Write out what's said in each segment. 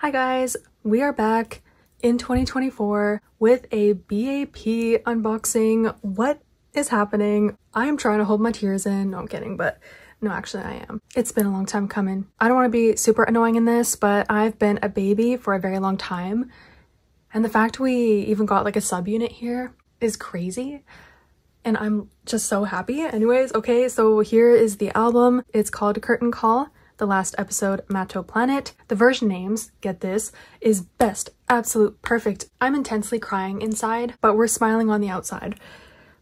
Hi guys, we are back in 2024 with a B.A.P unboxing. What is happening? I'm trying to hold my tears in. No, I'm kidding, but no, actually I am. It's been a long time coming. I don't want to be super annoying in this, but I've been a baby for a very long time. And the fact we even got like a subunit here is crazy. And I'm just so happy. Anyways, okay, so here is the album. It's called Curtain Call. The last episode, Matto Planet. The version names, get this, is best, absolute, perfect. I'm intensely crying inside, but we're smiling on the outside.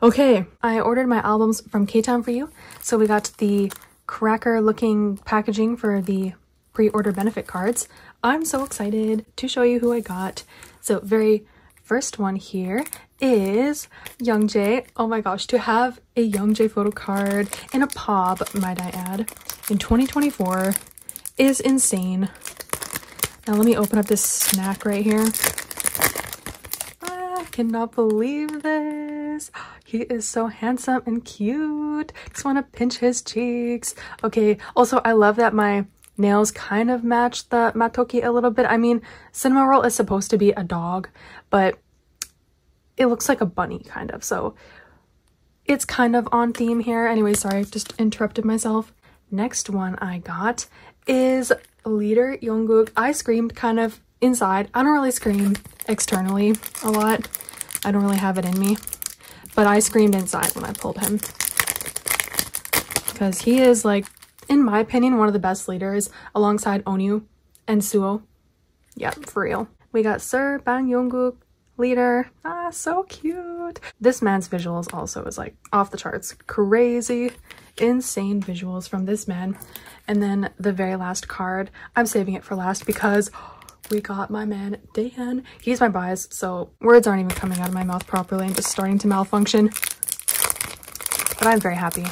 Okay, I ordered my albums from ktown4u, so we got the cracker-looking packaging for the pre-order benefit cards. I'm so excited to show you who I got. So very first one here is Youngjae. Oh my gosh, to have a Youngjae photo card in a POB, might I add, in 2024 is insane. Now let me open up this snack right here. I cannot believe this. He is so handsome and cute. Just want to pinch his cheeks. Okay, also I love that my nails kind of match the Matoki a little bit. I mean, Cinnamoroll is supposed to be a dog, but it looks like a bunny kind of, so it's kind of on theme here. Anyway, sorry, I've just interrupted myself. Next one I got is leader Yongguk. I screamed kind of inside. I don't really scream externally a lot. I don't really have it in me, but I screamed inside when I pulled him because he is, like, in my opinion, one of the best leaders alongside Onyu and Suo. Yeah, for real. We got Sir BANG&JUNG&YOO&MOON leader. Ah, so cute. This man's visuals also is like off the charts. Crazy, insane visuals from this man. And then the very last card, I'm saving it for last because we got my man Daehan. He's my bias, so words aren't even coming out of my mouth properly. I'm just starting to malfunction. But I'm very happy.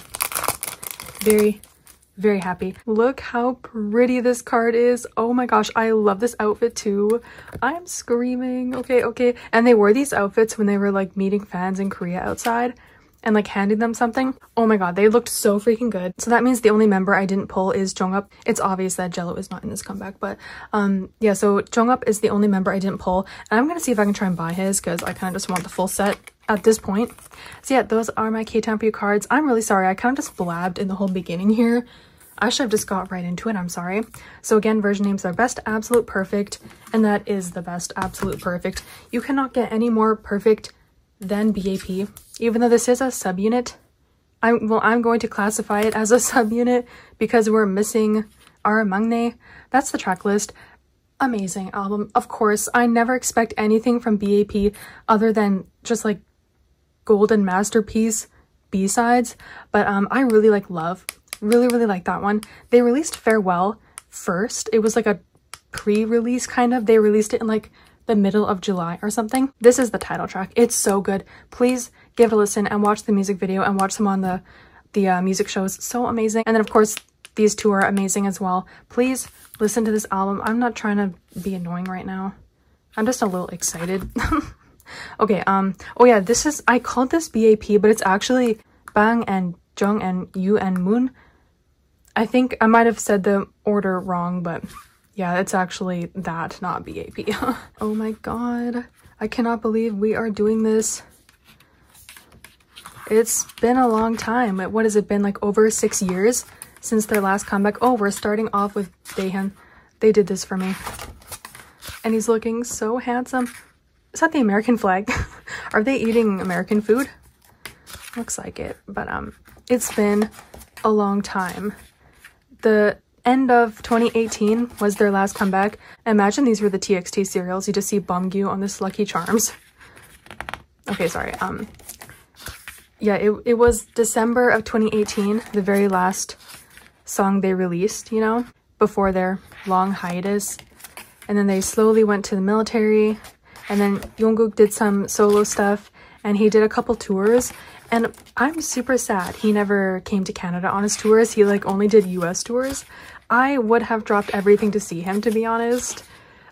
Very happy. Look how pretty this card is. Oh my gosh, I love this outfit too. I'm screaming. Okay. And they wore these outfits when they were like meeting fans in Korea outside and like handing them something. Oh my god, they looked so freaking good. So that means the only member I didn't pull is Jongup. It's obvious that Zelo is not in this comeback, but yeah, so Jongup is the only member I didn't pull. And I'm gonna see if I can try and buy his because I kind of just want the full set at this point. So yeah, those are my K-Town4u cards. I'm really sorry, I kind of just blabbed in the whole beginning here. I should have just got right into it, I'm sorry. So again, version names are best, absolute, perfect, and that is the best, absolute, perfect. You cannot get any more perfect than B.A.P. Even though this is a subunit, I'm going to classify it as a subunit because we're missing our Mangne. That's the track list. Amazing album. Of course, I never expect anything from B.A.P. other than just like golden masterpiece B-sides, but I really like Love. Really like that one. They released Farewell first. It was like a pre-release kind of. They released it in like the middle of July or something. This is the title track. It's so good. Please give it a listen and watch the music video and watch them on the music shows. So amazing. And then of course these two are amazing as well. Please listen to this album. I'm not trying to be annoying right now. I'm just a little excited. Okay, oh yeah, this is, I called this B.A.P, but it's actually BANG&JUNG&YOO&MOON. I think I might have said the order wrong, but yeah, it's actually that, not B.A.P. Oh my god, I cannot believe we are doing this. It's been a long time. What has it been, like over 6 years since their last comeback? Oh, we're starting off with Daehan. They did this for me. And he's looking so handsome. Is that the American flag? Are they eating American food? Looks like it, but it's been a long time. The end of 2018 was their last comeback. Imagine these were the TXT serials. You just see Bumgyu on this Lucky Charms. Okay, sorry. Yeah, it was December of 2018, the very last song they released, you know, before their long hiatus. And then they slowly went to the military. And then Yongguk did some solo stuff and he did a couple tours. And I'm super sad he never came to Canada on his tours. He like only did US tours. I would have dropped everything to see him, to be honest.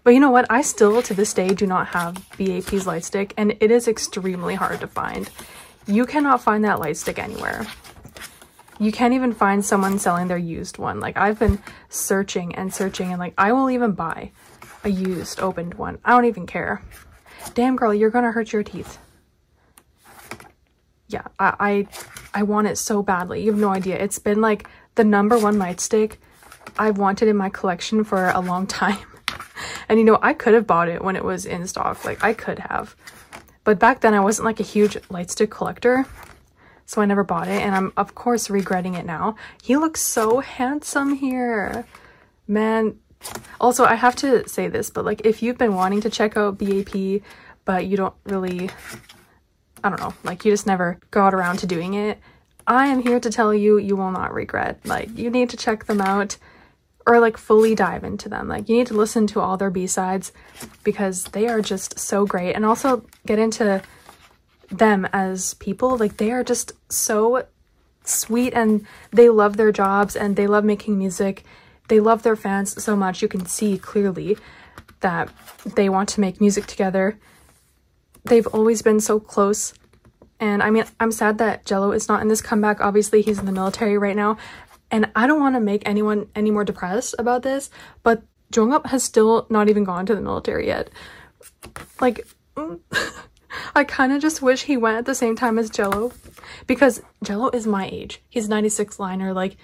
But you know what? I still to this day do not have B.A.P's light stick and it is extremely hard to find. You cannot find that light stick anywhere. You can't even find someone selling their used one. Like I've been searching and searching and like I will even buy a used opened one. I don't even care. Damn girl, you're gonna hurt your teeth. Yeah, I want it so badly. You have no idea. It's been like the #1 lightstick I've wanted in my collection for a long time. And you know, I could have bought it when it was in stock. Like, I could have. But back then I wasn't like a huge lightstick collector, so I never bought it, and I'm of course regretting it now. He looks so handsome here. Man. Also, I have to say this, but like, if you've been wanting to check out B.A.P, but you don't really, I don't know, like, you just never got around to doing it, I am here to tell you, you will not regret. Like, you need to check them out, or like fully dive into them. Like, you need to listen to all their B-sides because they are just so great. And also get into them as people. Like, they are just so sweet, and they love their jobs, and they love making music. They love their fans so much. You can see clearly that they want to make music together. They've always been so close. And I mean, I'm sad that Zelo is not in this comeback. Obviously, he's in the military right now. And I don't want to make anyone any more depressed about this, but Jongup has still not even gone to the military yet. Like, I kind of just wish he went at the same time as Zelo, because Zelo is my age. He's 96 liner. Like,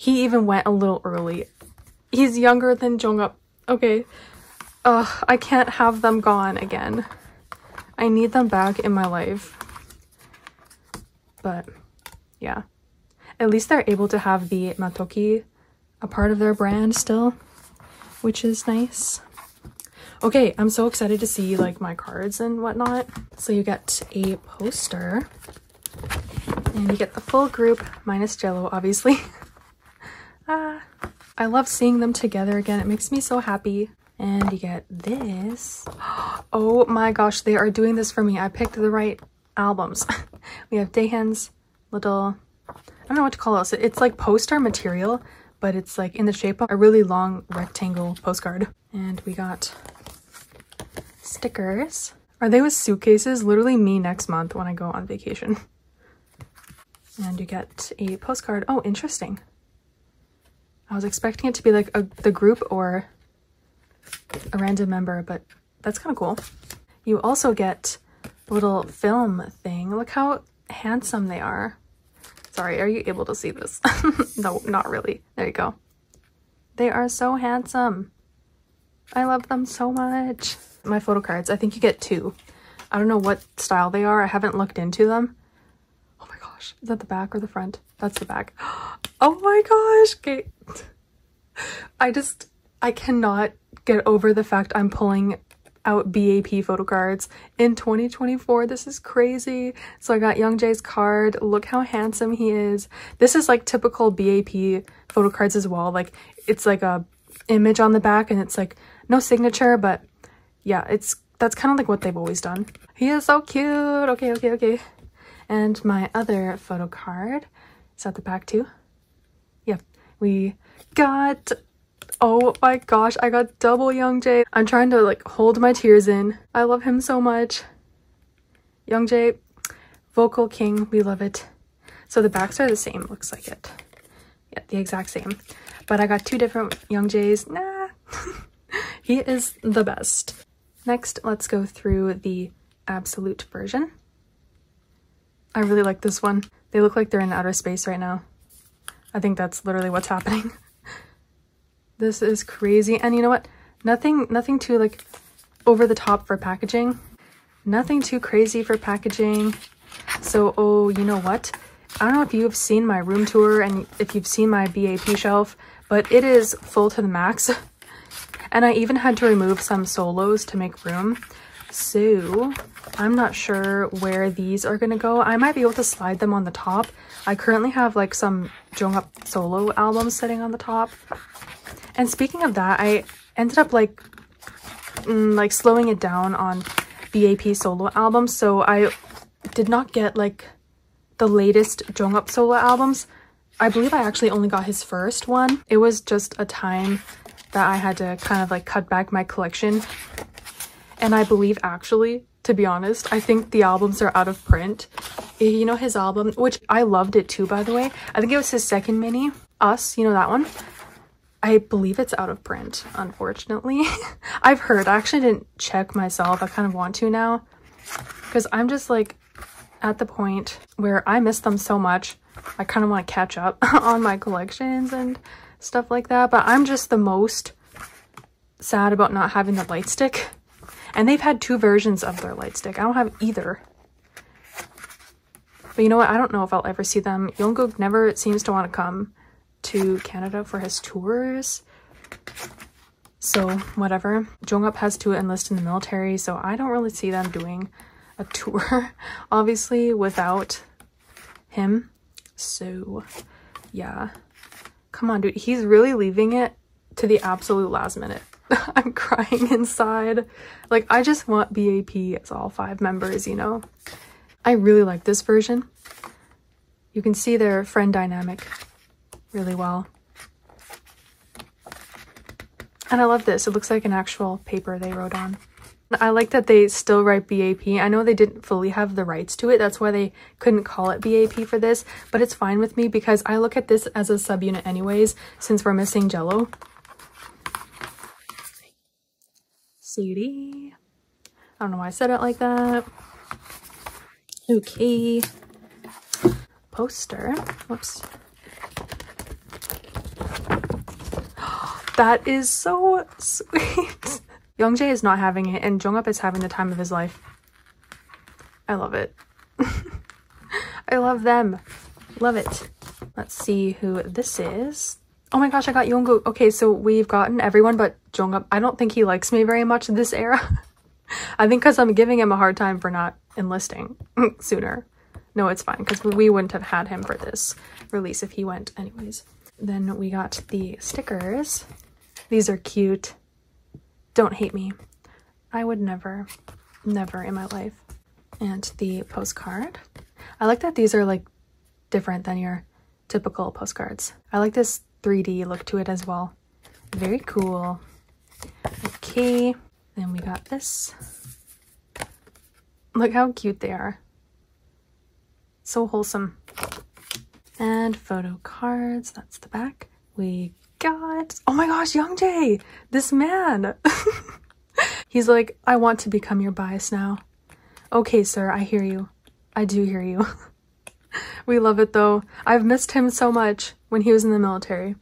he even went a little early. He's younger than Jongup. Okay. I can't have them gone again. I need them back in my life. But yeah, at least they're able to have the Matoki a part of their brand still, which is nice. Okay, I'm so excited to see like my cards and whatnot. So you get a poster, and you get the full group minus Zelo, obviously. I love seeing them together again. It makes me so happy. And you get this. Oh my gosh, they are doing this for me. I picked the right albums. We have Daehan's little, I don't know what to call it. So it's like poster material, but it's like in the shape of a really long rectangle postcard. And we got stickers. Are they with suitcases? Literally me next month when I go on vacation. And you get a postcard. Oh, interesting. I was expecting it to be like the group or a random member, but that's kind of cool. You also get a little film thing. Look how handsome they are. Sorry, are you able to see this? No, not really. There you go. They are so handsome. I love them so much. My photo cards, I think you get 2. I don't know what style they are. I haven't looked into them. Oh my gosh, is that the back or the front? That's the back. Oh my gosh, okay. I cannot get over the fact I'm pulling out B.A.P photo cards in 2024. This is crazy. So I got Youngjae's card. Look how handsome he is. This is like typical B.A.P photo cards as well. Like, it's like a image on the back and it's like no signature, but yeah, that's kind of like what they've always done. He is so cute. Okay, okay, okay. And my other photo card is at the back too. Yep, we got, oh my gosh, I got double Youngjae. I'm trying to like hold my tears in. I love him so much. Youngjae, vocal king, we love it. So the backs are the same, looks like it. Yeah, the exact same. But I got 2 different Youngjaes. Nah, he is the best. Next, let's go through the absolute version. I really like this one. They look like they're in outer space right now. I think that's literally what's happening. This is crazy. And you know what? Nothing too like over the top for packaging. Nothing too crazy for packaging. So, oh, you know what? I don't know if you've seen my room tour and if you've seen my B.A.P shelf, but it is full to the max. And I even had to remove some solos to make room. So I'm not sure where these are gonna go. I might be able to slide them on the top. I currently have like some Jongup solo albums sitting on the top. And speaking of that, I ended up like slowing it down on B.A.P solo albums, so I did not get like the latest Jongup solo albums. I believe I actually only got his first one. It was just a time that I had to kind of like cut back my collection. And I believe, actually, to be honest, I think the albums are out of print. You know, his album, which I loved it too, by the way. I think it was his second mini, Us, you know, that one. I believe it's out of print, unfortunately. I've heard. I actually didn't check myself. I kind of want to now, because I'm just like at the point where I miss them so much. I kind of want to catch up on my collections and stuff like that. But I'm just the most sad about not having the light stick. And they've had two versions of their light stick. I don't have either. But you know what? I don't know if I'll ever see them. Yongguk never seems to want to come to Canada for his tours, so whatever. Jongup has to enlist in the military, so I don't really see them doing a tour, obviously, without him. So yeah, come on, dude. He's really leaving it to the absolute last minute. I'm crying inside. Like, I just want B.A.P as all 5 members, you know? I really like this version. You can see their friend dynamic really well. And I love this. It looks like an actual paper they wrote on. I like that they still write B.A.P. I know they didn't fully have the rights to it. That's why they couldn't call it B.A.P. for this. But it's fine with me because I look at this as a subunit anyways, since we're missing Zelo. Sweetie. I don't know why I said it like that. Okay. Poster. Whoops. That is so sweet. Youngjae is not having it, and Jongup is having the time of his life. I love it. I love them. Love it. Let's see who this is. Oh my gosh, I got Yongguk. Okay, so we've gotten everyone but Jongup. I don't think he likes me very much this era. I think because I'm giving him a hard time for not enlisting sooner. No, it's fine, because we wouldn't have had him for this release if he went anyways. Then we got the stickers. These are cute. Don't hate me. I would never, never in my life. And the postcard. I like that these are like different than your typical postcards. I like this 3D look to it as well. Very cool. Okay. Then we got this. Look how cute they are. So wholesome. And photo cards. That's the back. We got, oh my gosh, Youngjae! This man! He's like, I want to become your bias now. Okay, sir, I hear you. I do hear you. We love it though. I've missed him so much when he was in the military.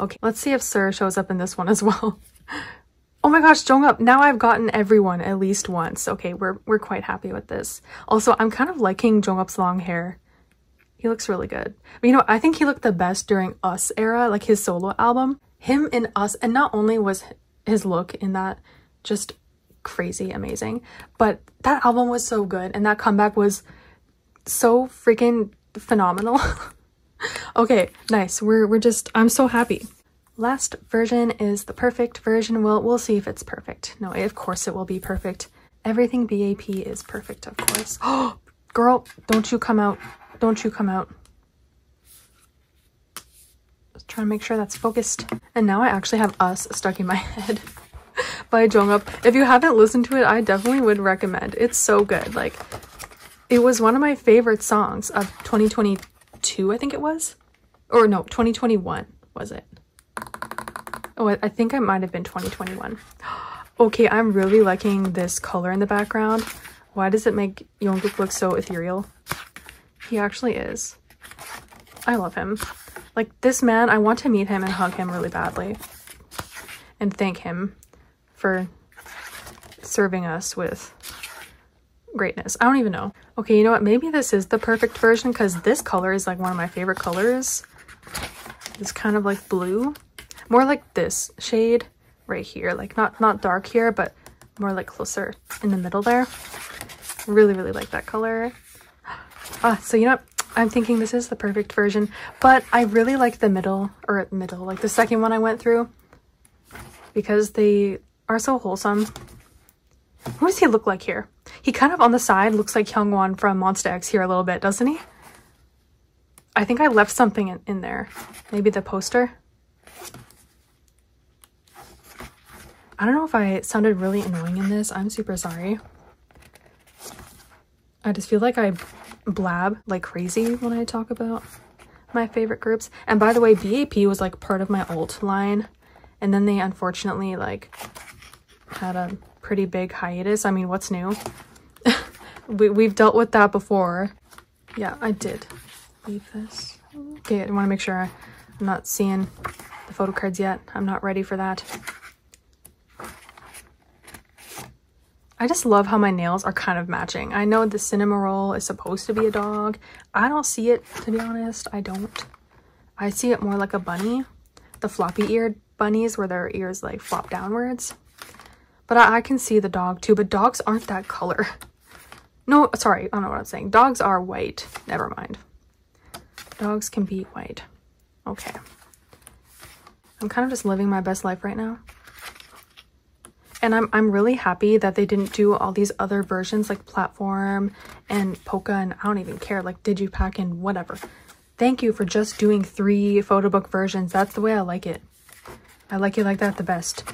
Okay, let's see if sir shows up in this one as well. Oh my gosh, Jongup! Now I've gotten everyone at least once. Okay, we're quite happy with this. Also, I'm kind of liking Jongup's long hair. He looks really good. But, you know, I think he looked the best during US era, like his solo album. Him in US, and not only was his look in that just crazy amazing, but that album was so good and that comeback was so freaking phenomenal. Okay, nice. We're just, I'm so happy. Last version is the perfect version. We'll see if it's perfect. No, of course it will be perfect. Everything BAP is perfect, of course. Oh, girl, don't you come out. Don't you come out. Just trying to make sure that's focused. And now I actually have Us stuck in my head by Jongup. If you haven't listened to it, I definitely would recommend. It's so good. Like, it was one of my favorite songs of 2022, I think it was. Or no, 2021 was it. Oh, I think I might have been 2021. Okay, I'm really liking this color in the background. Why does it make Yongguk look so ethereal? He actually is. I love him. Like, this man, I want to meet him and hug him really badly. And thank him for serving us with greatness. I don't even know. Okay, you know what? Maybe this is the perfect version because this color is like one of my favorite colors. It's kind of like blue. More like this shade right here. Like, not dark here, but more like closer in the middle there. Really, really like that color. So you know what? I'm thinking this is the perfect version, but I really like the middle, like the second one I went through, because they are so wholesome. What does he look like here? He kind of on the side looks like Hyungwon from Monsta X here a little bit, doesn't he? I think I left something in there. Maybe the poster? I don't know if I sounded really annoying in this. I'm super sorry. I just feel like I blab like crazy when I talk about my favorite groups. And by the way, B.A.P was like part of my alt line, and then they unfortunately like had a pretty big hiatus. I mean, what's new? We've dealt with that before. Yeah, I did leave this. Okay, I want to make sure I'm not seeing the photo cards yet. I'm not ready for that. I just love how my nails are kind of matching. I know the Cinnamoroll is supposed to be a dog. I don't see it, to be honest. I don't. I see it more like a bunny. The floppy-eared bunnies where their ears like flop downwards. But I can see the dog too, but dogs aren't that color. No, sorry, I don't know what I'm saying. Dogs are white. Never mind. Dogs can be white. Okay. I'm kind of just living my best life right now. And I'm really happy that they didn't do all these other versions like Platform and Polka and I don't even care, like Digipack and whatever. Thank you for just doing 3 photo book versions. That's the way I like it. I like it like that the best.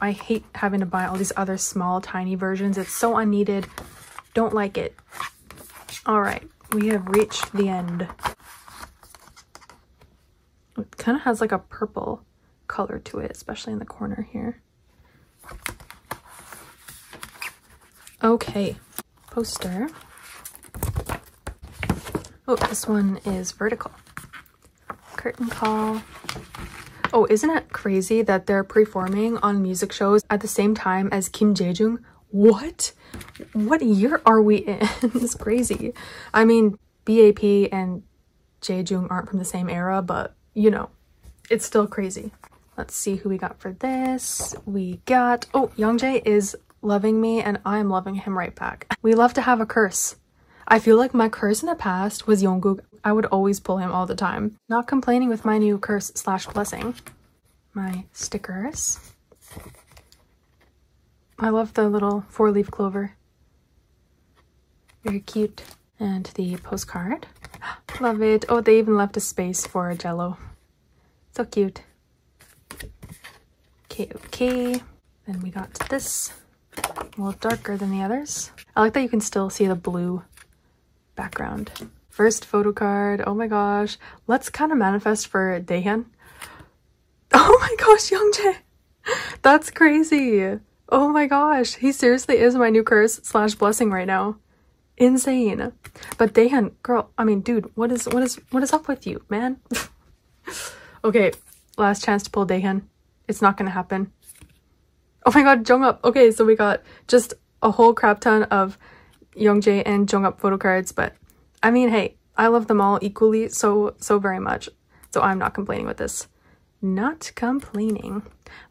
I hate having to buy all these other small, tiny versions. It's so unneeded. Don't like it. All right, we have reached the end. It kind of has like a purple color to it, especially in the corner here. Okay, poster. Oh, this one is vertical. Curtain Call. Oh, isn't it crazy that they're performing on music shows at the same time as Kim Jae-jung? What? What year are we in? It's crazy. I mean, B.A.P and Jae-jung aren't from the same era, but you know, it's still crazy. Let's see who we got for this. We got, oh, Youngjae is loving me and I'm loving him right back. We love to have a curse. I feel like my curse in the past was Yongguk. I would always pull him all the time. Not complaining with my new curse / blessing. My stickers. I love the little 4-leaf clover. Very cute. And the postcard. Love it. Oh, they even left a space for Zelo. So cute. Okay, okay. Then we got this. A little darker than the others. I like that you can still see the blue background. First photo card. Oh my gosh. Let's kind of manifest for Daehan. Oh my gosh, Youngjae. That's crazy. Oh my gosh. He seriously is my new curse / blessing right now. Insane. But Daehan, girl, I mean, dude, what is up with you, man? Okay, last chance to pull Daehan. It's not gonna happen. Oh my god, Jongup. Okay, so we got just a whole crap ton of Youngjae and Jongup photo cards, but I mean, hey, I love them all equally so very much, so I'm not complaining with this. Not complaining.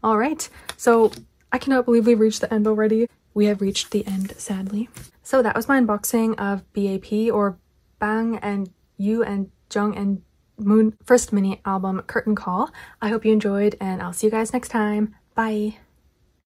All right, so I cannot believe we've reached the end already. We have reached the end, sadly. So that was my unboxing of B.A.P or BANG&JUNG&YOO&MOON first mini album Curtain Call. I hope you enjoyed and I'll see you guys next time. Bye.